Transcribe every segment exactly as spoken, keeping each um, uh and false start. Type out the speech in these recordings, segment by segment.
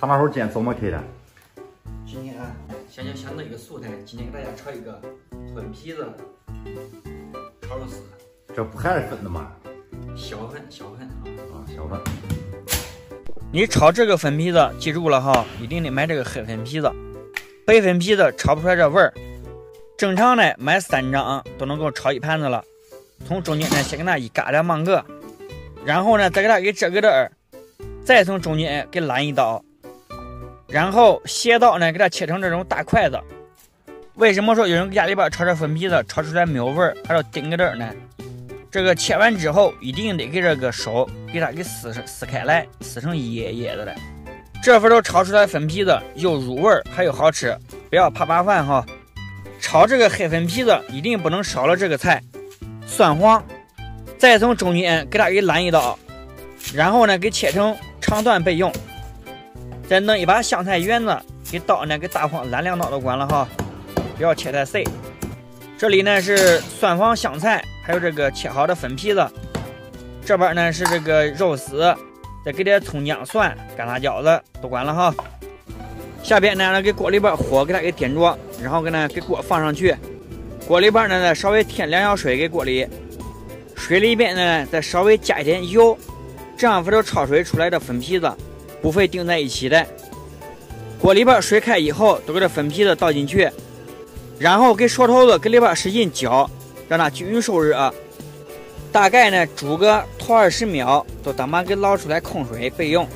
他那时候剪怎么开的？今天先将相当于一个素菜，今天给大家炒一个粉皮子炒肉丝。这不还是粉的吗？小粉，小粉啊，小粉。你炒这个粉皮子，记住了哈，一定得买这个黑粉皮子，白粉皮子炒不出来这味儿。正常的买三张都能够炒一盘子了。从中间呢，先给它一嘎两半个，然后呢，再给它给这个这儿，再从中间给拦一刀。 然后斜刀呢，给它切成这种大筷子。为什么说有人家里边炒这粉皮子炒出来没有味儿，还要顶个这儿呢？这个切完之后，一定得给这个手给它给撕撕开来，撕成一页一页的来。这份都炒出来粉皮子又入味儿，还又好吃，不要怕麻烦哈。炒这个黑粉皮子一定不能少了这个菜，蒜黄。再从中间给它给拦一刀，然后呢，给切成长段备用。 再弄一把香菜园子，给刀呢，给大黄拦两刀就管了哈，不要切太碎。这里呢是蒜黄、香菜，还有这个切好的粉皮子。这边呢是这个肉丝，再给点葱、姜、蒜、干辣椒子都管了哈。下边呢，给锅里边火给它给点着，然后给呢给锅放上去。锅里边呢再稍微添两瓢水给锅里，水里边呢再稍微加一点油，这样不就焯水出来的粉皮子。 不会定在一起的。锅里边水开以后，都给这粉皮子倒进去，然后给勺头子给里边使劲搅，让它均匀受热、啊。大概呢煮个头二十秒，都咱们给捞出来空水备用。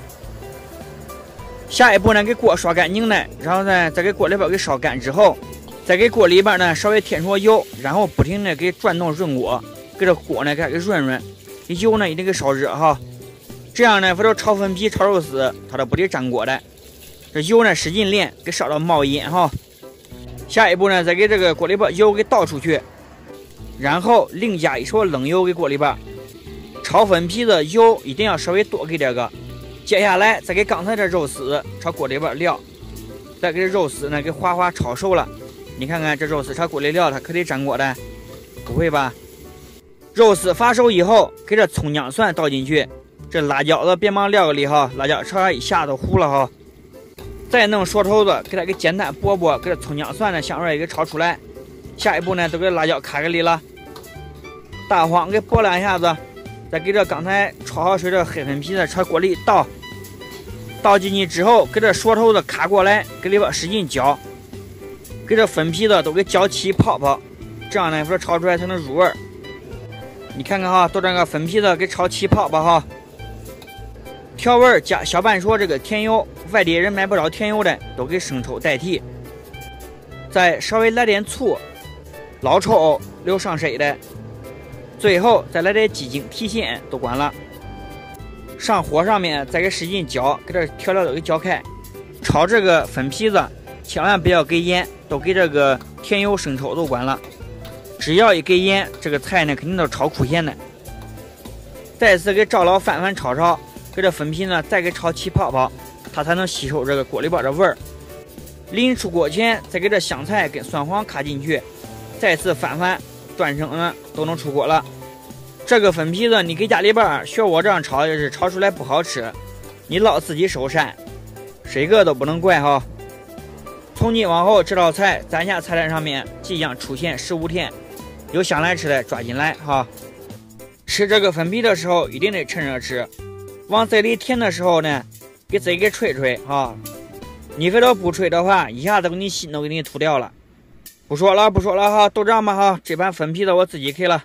下一步呢，给锅刷干净了，然后呢再给锅里边给烧干之后，再给锅里边呢稍微添点油，然后不停的给转动润锅，给这锅呢给它给润润，油呢一定给烧热哈。 这样呢，不就炒粉皮、炒肉丝，它都不得粘锅的。这油呢，使劲淋，给烧到冒烟哈。下一步呢，再给这个锅里边油给倒出去，然后另加一勺冷油给锅里边。炒粉皮的油一定要稍微多给点个。接下来再给刚才这肉丝朝锅里边撂，再给这肉丝呢给哗哗炒熟了。你看看这肉丝朝锅里撂，它可得粘锅的，不会吧？肉丝发熟以后，给这葱姜蒜倒进去。 这辣椒子别忙撂个里哈，辣椒炒一下都糊了哈。再弄勺头子给它给简单拨拨，给这葱姜蒜的香味给炒出来。下一步呢，都给辣椒卡个里了，大黄给拨两下子，再给这刚才焯好水的黑粉皮子朝锅里倒，倒进去之后，给这勺头子卡过来，给里边使劲搅，给这粉皮子都给搅起泡泡，这样呢，说炒出来才能入味儿。你看看哈，都这个粉皮子给炒起泡泡哈。 调味加小半勺这个甜油，外地人买不着甜油的，都给生抽代替。再稍微来点醋，老抽留上水的。最后再来点鸡精、提鲜都管了。上火上面再给使劲搅，给这调料都给搅开。炒这个粉皮子千万不要给盐，都给这个甜油、生抽都管了。只要一给盐，这个菜呢肯定都炒苦咸的。再次给照老翻翻炒炒。 给这粉皮呢，再给炒起泡泡，它才能吸收这个锅里边的味儿。临出锅前，再给这香菜跟蒜黄卡进去，再次翻翻，断成呢都能出锅了。这个粉皮子你给家里边学我这样炒，也是炒出来不好吃，你老自己手善，谁个都不能怪哈。从今往后，这道菜咱家菜单上面即将出现十五天，有想来吃的抓紧来哈。吃这个粉皮的时候，一定得趁热吃。 往嘴里填的时候呢，给嘴给吹吹啊！你非要不吹的话，一下子给你心都给你吐掉了。不说了，不说了哈，都这样吧哈，这盘粉皮子我自己开了。